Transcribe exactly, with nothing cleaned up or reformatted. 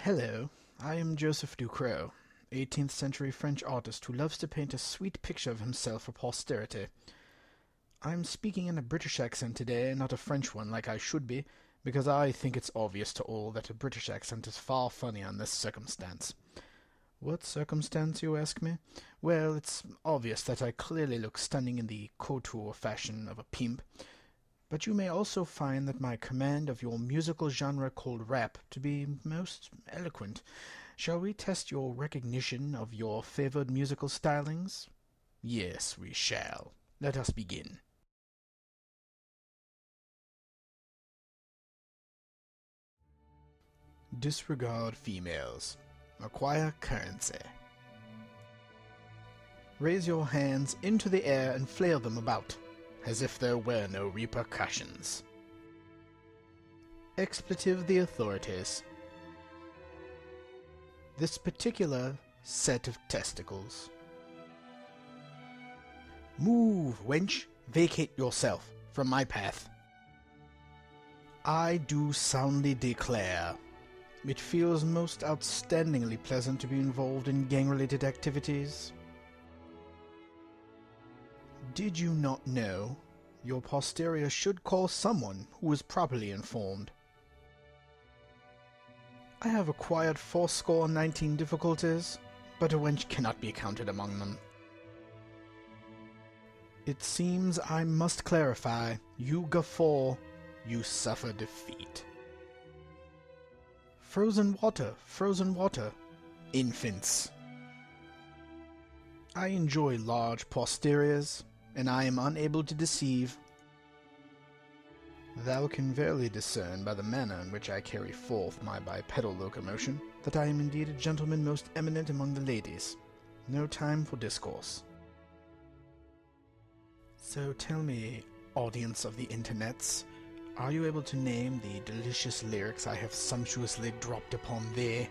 Hello, I am Joseph DuCreux, eighteenth century French artist who loves to paint a sweet picture of himself for posterity. I am speaking in a British accent today, not a French one like I should be, because I think it's obvious to all that a British accent is far funnier in this circumstance. What circumstance, you ask me? Well, it's obvious that I clearly look stunning in the couture fashion of a pimp, but you may also find that my command of your musical genre called rap to be most eloquent. Shall we test your recognition of your favored musical stylings? Yes, we shall. Let us begin. Disregard females. Acquire currency. Raise your hands into the air and flail them about, as if there were no repercussions. Expletive the authorities. This particular set of testicles. Move, wench! Vacate yourself from my path. I do soundly declare. It feels most outstandingly pleasant to be involved in gang-related activities. Did you not know? Your posterior should call someone who is properly informed. I have acquired fourscore nineteen difficulties, but a wench cannot be counted among them. It seems I must clarify, you guffaw, you suffer defeat. Frozen water, frozen water, infants. I enjoy large posteriors, and I am unable to deceive. Thou can verily discern by the manner in which I carry forth my bipedal locomotion that I am indeed a gentleman most eminent among the ladies. No time for discourse. So tell me, audience of the internets, are you able to name the delicious lyrics I have sumptuously dropped upon thee?